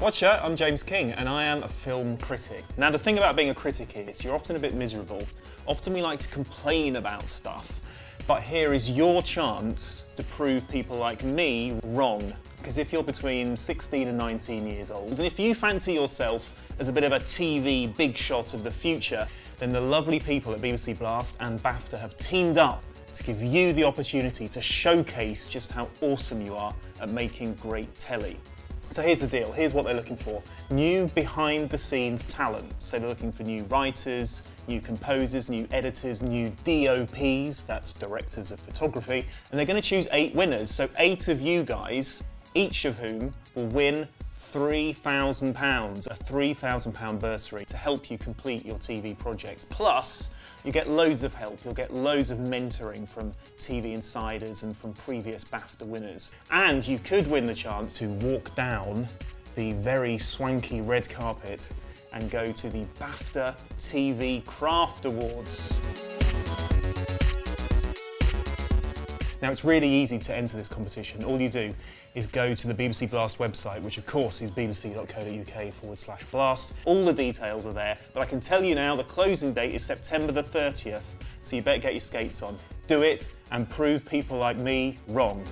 Watcha, I'm James King and I am a film critic. Now the thing about being a critic is you're often a bit miserable. Often we like to complain about stuff, but here is your chance to prove people like me wrong. Because if you're between 16 and 19 years old, and if you fancy yourself as a bit of a TV big shot of the future, then the lovely people at BBC Blast and BAFTA have teamed up to give you the opportunity to showcase just how awesome you are at making great telly. So here's the deal, here's what they're looking for. New behind-the-scenes talent. So they're looking for new writers, new composers, new editors, new DOPs, that's directors of photography, and they're gonna choose 8 winners. So 8 of you guys, each of whom will win £3,000, a £3,000 bursary to help you complete your TV project. Plus, you get loads of help, you'll get loads of mentoring from TV insiders and from previous BAFTA winners. And you could win the chance to walk down the very swanky red carpet and go to the BAFTA TV Craft Awards. Now, it's really easy to enter this competition. All you do is go to the BBC Blast website, which of course is bbc.co.uk/blast. All the details are there, but I can tell you now the closing date is September the 30th, so you better get your skates on. Do it and prove people like me wrong.